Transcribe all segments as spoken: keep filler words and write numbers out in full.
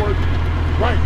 forward, right.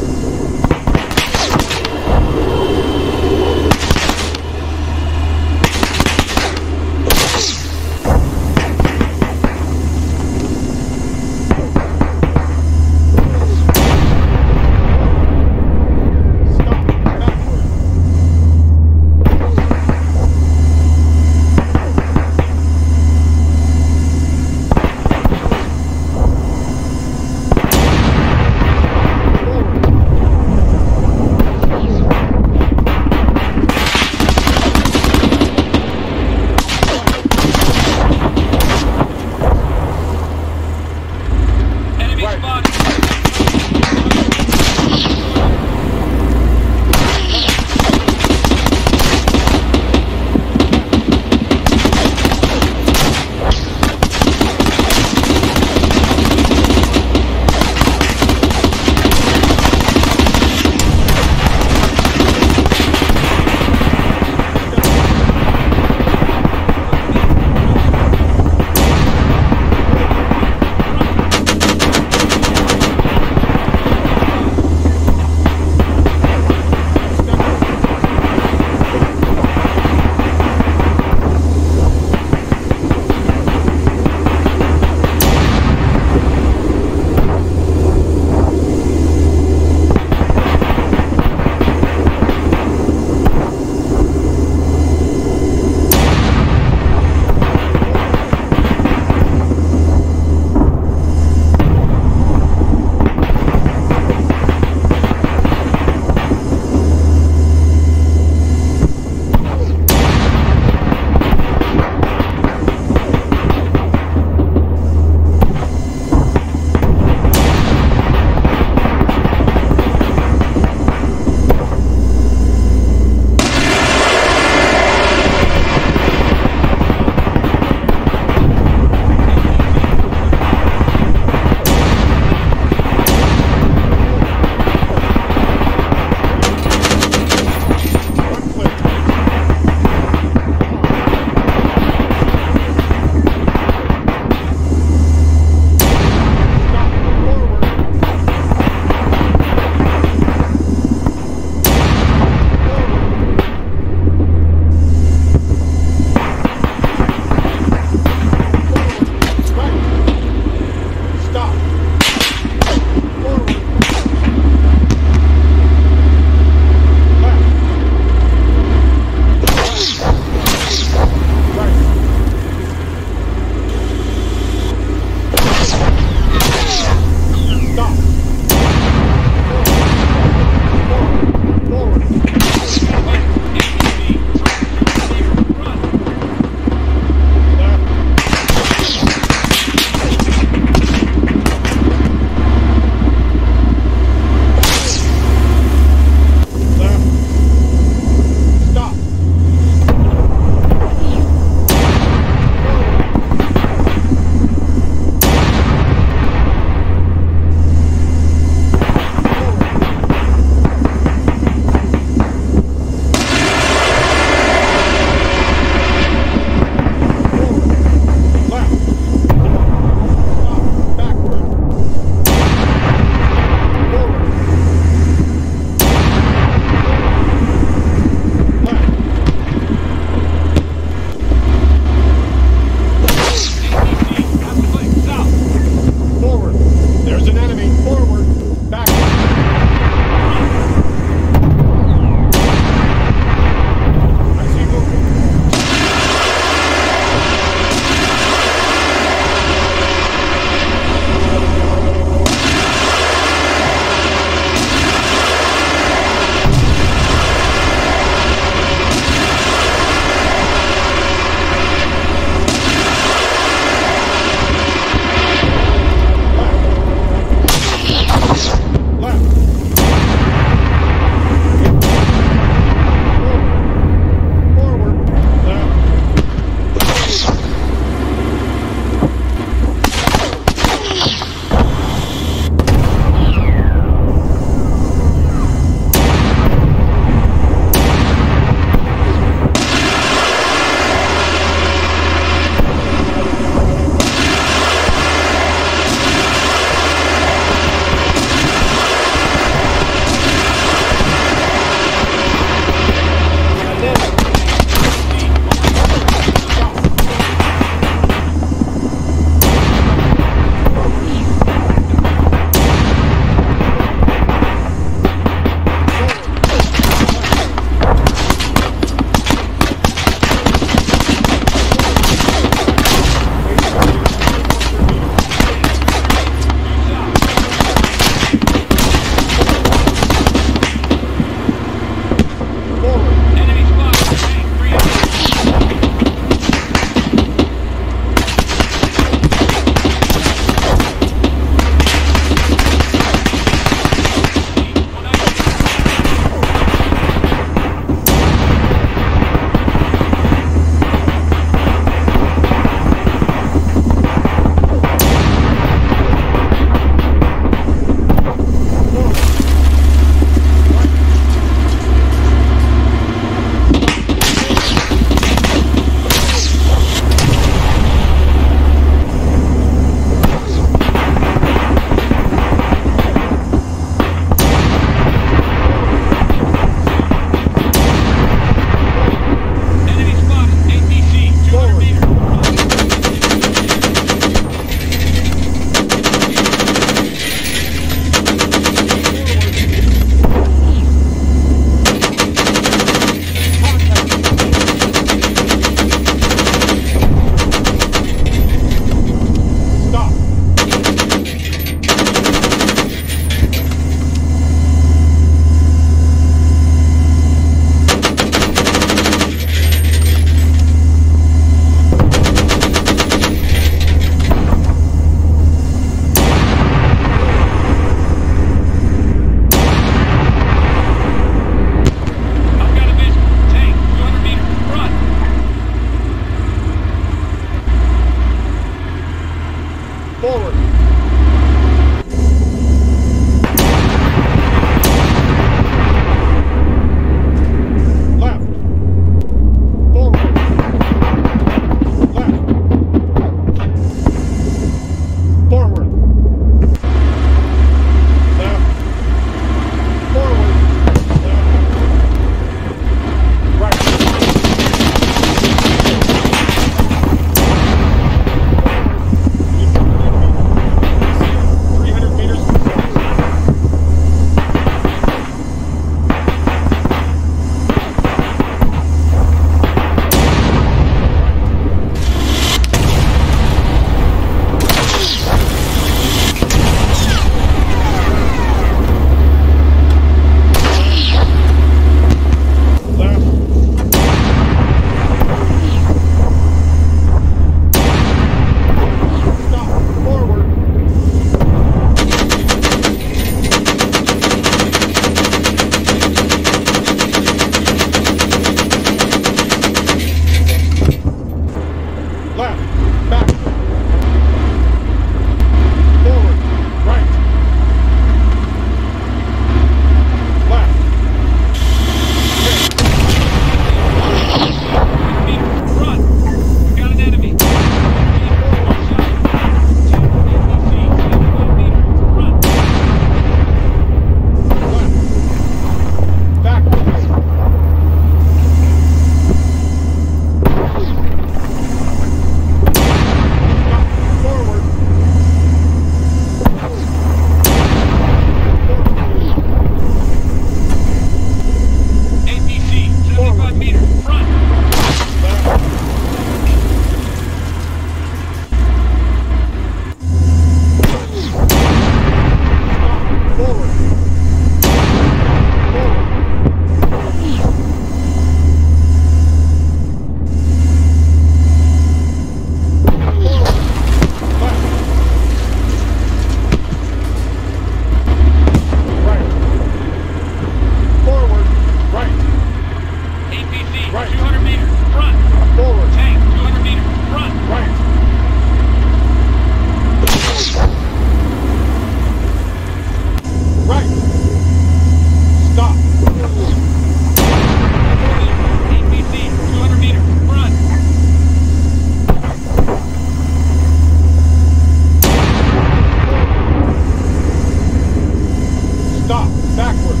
Forward.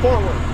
forward.